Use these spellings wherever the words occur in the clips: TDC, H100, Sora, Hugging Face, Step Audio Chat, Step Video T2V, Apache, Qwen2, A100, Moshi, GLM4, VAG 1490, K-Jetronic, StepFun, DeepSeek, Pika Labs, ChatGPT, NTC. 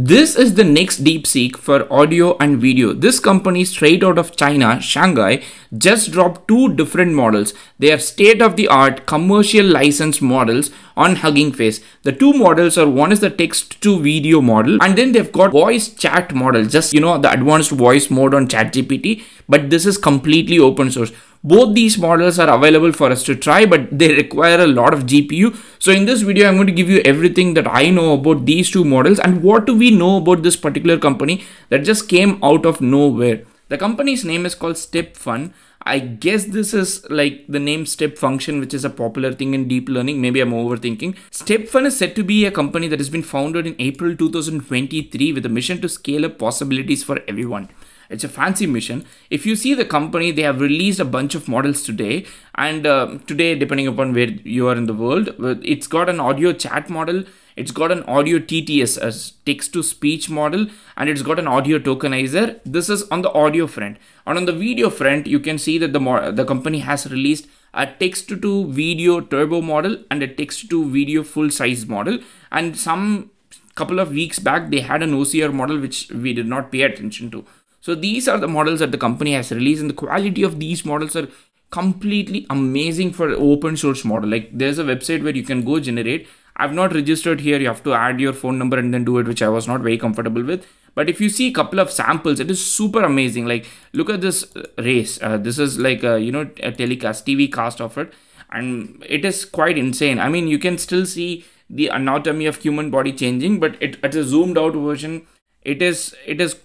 This is the next DeepSeek for audio and video. This company straight out of China, Shanghai, just dropped two different models. They are state-of-the-art commercial license models on Hugging Face. The two models are, one is the text to video model, and then they've got voice chat model, just, you know, the advanced voice mode on ChatGPT, but this is completely open source. Both these models are available for us to try, but they require a lot of GPU. So in this video, I'm going to give you everything that I know about these two models and what do we know about this particular company that just came out of nowhere. The company's name is called StepFun. I guess this is like the name step function, which is a popular thing in deep learning. Maybe I'm overthinking. StepFun is said to be a company that has been founded in April 2023 with a mission to scale up possibilities for everyone. It's a fancy mission. If you see the company, they have released a bunch of models today. And today, depending upon where you are in the world, it's got an audio chat model. It's got an audio TTS, as text to speech model, and it's got an audio tokenizer. This is on the audio front. And on the video front, you can see that the company has released a text to video turbo model and a text to video full size model. And some couple of weeks back, they had an OCR model, which we did not pay attention to. So these are the models that the company has released, and the quality of these models are completely amazing for open source model. Like, there's a website where you can go generate. I've not registered here. You have to add your phone number and then do it, which I was not very comfortable with. But if you see a couple of samples, it is super amazing. Like, look at this race. This is like a, you know, a telecast, TV cast of it. And it is quite insane. I mean, you can still see the anatomy of human body changing, but it's a zoomed out version. It is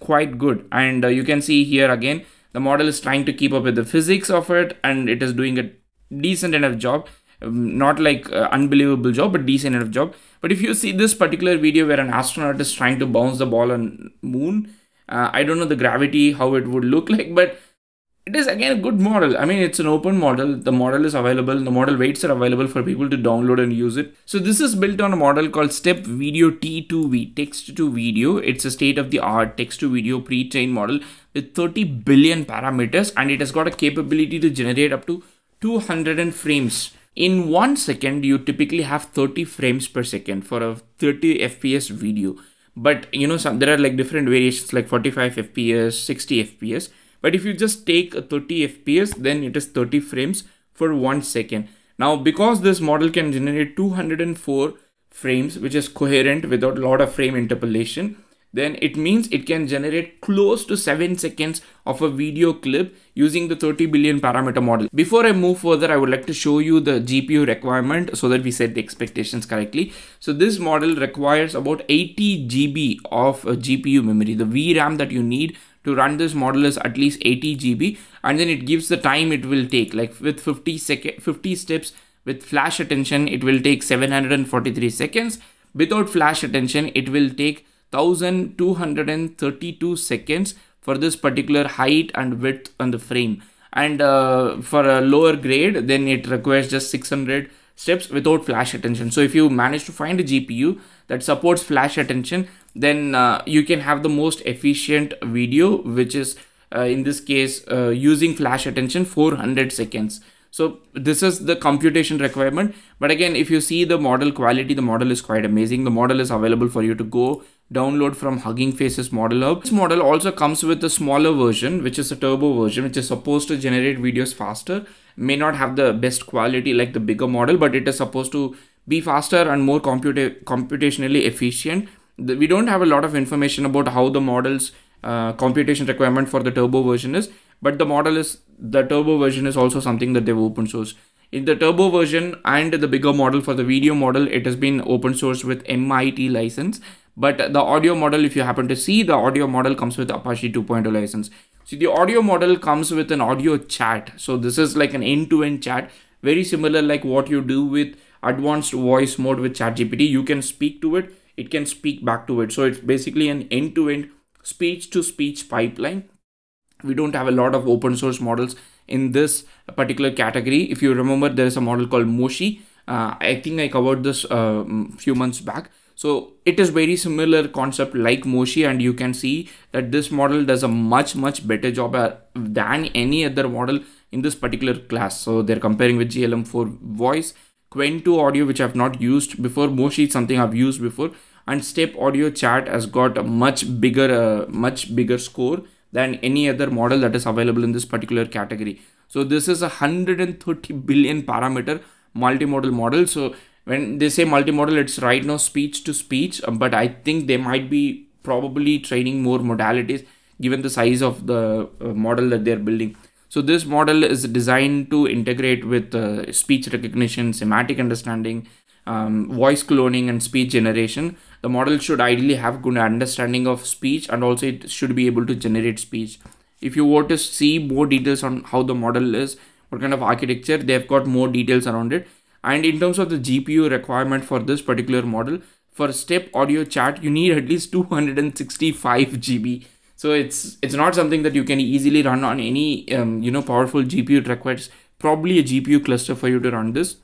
quite good. And you can see here again, the model is trying to keep up with the physics of it, and it is doing a decent enough job, not like unbelievable job, but decent enough job. But if you see this particular video where an astronaut is trying to bounce the ball on moon, I don't know the gravity, how it would look like, but it is again a good model. I mean, it's an open model. The model is available. The model weights are available for people to download and use it. So this is built on a model called Step Video T2V, text to video. It's a state-of-the-art text to video pre-trained model with 30 billion parameters, and it has got a capability to generate up to 200 frames. In 1 second, you typically have 30 frames per second for a 30 FPS video. But, you know, there are like different variations like 45 FPS, 60 FPS. But if you just take a 30 FPS, then it is 30 frames for 1 second. Now, because this model can generate 204 frames, which is coherent without a lot of frame interpolation, then it means it can generate close to 7 seconds of a video clip using the 30 billion parameter model. Before I move further, I would like to show you the GPU requirement so that we set the expectations correctly. So this model requires about 80 GB of GPU memory. The VRAM that you need to run this model is at least 80 GB, and then it gives the time it will take. Like with 50 steps with flash attention, it will take 743 seconds. Without flash attention, it will take 1232 seconds for this particular height and width on the frame. And for a lower grade, then it requires just 600 steps without flash attention. So if you manage to find a GPU that supports flash attention, then you can have the most efficient video, which is in this case using flash attention, 400 seconds. So this is the computation requirement. But again, if you see the model quality, the model is quite amazing. The model is available for you to go download from Hugging Face's model hub. This model also comes with a smaller version, which is a turbo version, which is supposed to generate videos faster. May not have the best quality like the bigger model, but it is supposed to be faster and more computationally efficient. We don't have a lot of information about how the model's computation requirement for the turbo version is, but the turbo version is also something that they've open sourced. In the turbo version and the bigger model for the video model, it has been open sourced with MIT license, but the audio model, if you happen to see, the audio model comes with Apache 2.0 license. So the audio model comes with an audio chat. So this is like an end-to-end chat, very similar like what you do with advanced voice mode with ChatGPT. You can speak to it, it can speak back to it. So it's basically an end-to-end speech-to-speech pipeline. We don't have a lot of open source models in this particular category. If you remember, there is a model called Moshi. I think I covered this few months back. So it is very similar concept like Moshi, and you can see that this model does a much better job than any other model in this particular class. So they're comparing with GLM4 voice, Qwen2 audio, which I've not used before. Moshi is something I've used before, and Step Audio Chat has got a much bigger score than any other model that is available in this particular category. So this is a 130 billion parameter multimodal model. So when they say multimodal, it's right now speech to speech, but I think they might be probably training more modalities given the size of the model that they're building. So this model is designed to integrate with speech recognition, semantic understanding, voice cloning and speech generation. The model should ideally have good understanding of speech, and also it should be able to generate speech. If you were to see more details on how the model is, what kind of architecture, they've got more details around it. And in terms of the GPU requirement for this particular model, for Step Audio Chat, you need at least 265 GB. So it's not something that you can easily run on any powerful GPU. It requires probably a GPU cluster for you to run this.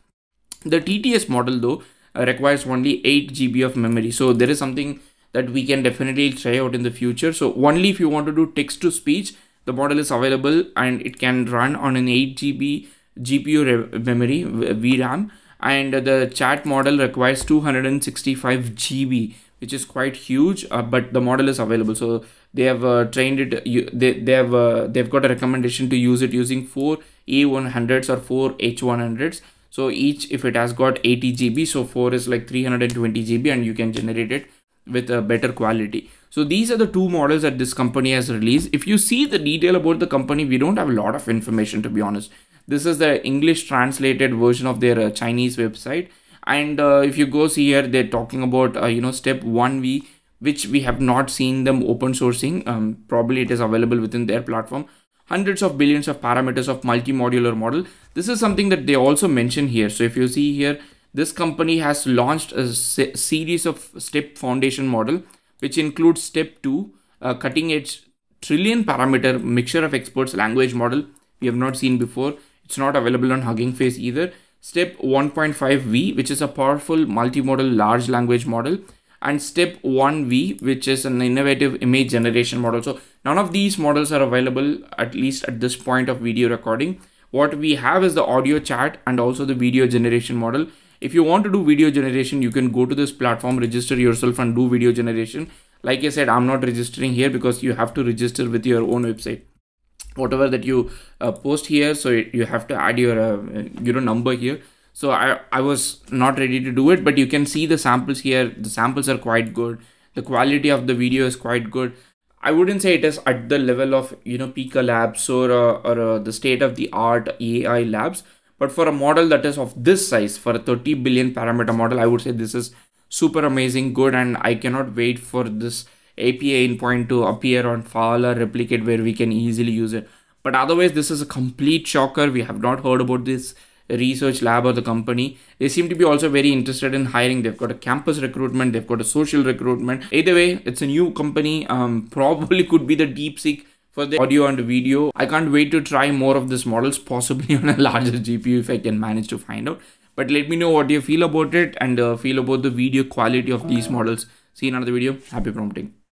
The TTS model though requires only 8 GB of memory. So there is something that we can definitely try out in the future. So only if you want to do text to speech, the model is available and it can run on an 8 GB GPU memory VRAM, and the chat model requires 265 GB, which is quite huge, but the model is available. So they have trained it. They've got a recommendation to use it using 4 A100s or 4 H100s. So each, if it has got 80 GB, so 4 is like 320 GB and you can generate it with a better quality. So these are the two models that this company has released. If you see the detail about the company, we don't have a lot of information, to be honest. This is the English translated version of their Chinese website. And if you go see here, they're talking about, step 1V, which we have not seen them open sourcing. Probably it is available within their platform. Hundreds of billions of parameters of multi-modular model. This is something that they also mention here. So if you see here, this company has launched a series of step foundation model, which includes step 2, a cutting edge trillion parameter mixture of experts language model we have not seen before. It's not available on Hugging Face either. Step 1.5V, which is a powerful multimodal large language model, and step 1V, which is an innovative image generation model. So none of these models are available, at least at this point of video recording. What we have is the audio chat and also the video generation model. If you want to do video generation, you can go to this platform, register yourself and do video generation. Like I said, I'm not registering here because you have to register with your own website. Whatever that you post here, so you have to add your number here. So I was not ready to do it, but you can see the samples here. The samples are quite good. The quality of the video is quite good. I wouldn't say it is at the level of Pika Labs, Sora, or the state of the art AI labs. But for a model that is of this size, for a 30 billion parameter model, I would say this is super amazing, good, and I cannot wait for this API endpoint to appear on file or replicate where we can easily use it. But otherwise, this is a complete shocker. We have not heard about this research lab or the company. They seem to be also very interested in hiring. They've got a campus recruitment. They've got a social recruitment. Either way, it's a new company. Probably could be the DeepSeek for the audio and video. I can't wait to try more of these models, possibly on a larger GPU if I can manage to find out. But let me know what you feel about it and feel about the video quality of these models. See you in another video. Happy prompting.